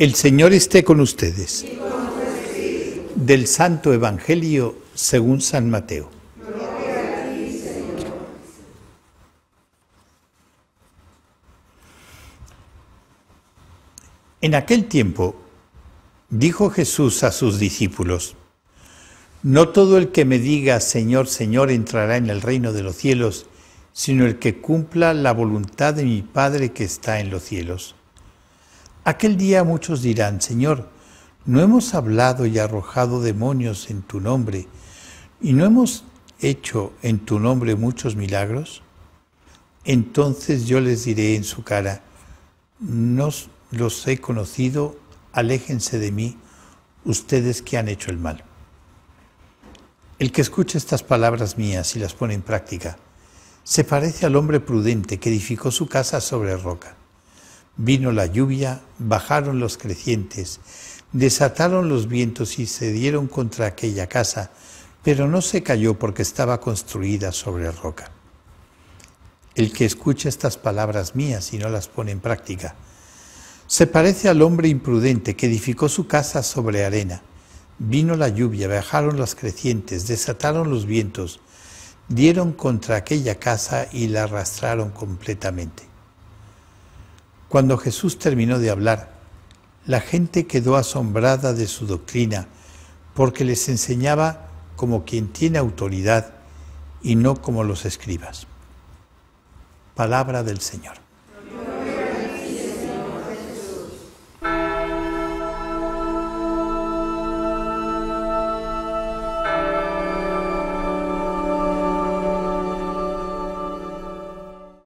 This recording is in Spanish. El Señor esté con ustedes. Y con tu espíritu. Del Santo Evangelio según San Mateo. Gloria a ti, Señor. En aquel tiempo dijo Jesús a sus discípulos: No todo el que me diga Señor, Señor entrará en el reino de los cielos, sino el que cumpla la voluntad de mi Padre que está en los cielos. Aquel día muchos dirán: Señor, ¿no hemos hablado y arrojado demonios en tu nombre, y no hemos hecho en tu nombre muchos milagros? Entonces yo les diré en su cara: No los he conocido, aléjense de mí, ustedes que han hecho el mal. El que escucha estas palabras mías y las pone en práctica, se parece al hombre prudente que edificó su casa sobre roca. Vino la lluvia, bajaron los crecientes, desataron los vientos y se dieron contra aquella casa, pero no se cayó porque estaba construida sobre roca. El que escucha estas palabras mías y no las pone en práctica, se parece al hombre imprudente que edificó su casa sobre arena. Vino la lluvia, bajaron los crecientes, desataron los vientos, dieron contra aquella casa y la arrastraron completamente. Cuando Jesús terminó de hablar, la gente quedó asombrada de su doctrina, porque les enseñaba como quien tiene autoridad y no como los escribas. Palabra del Señor.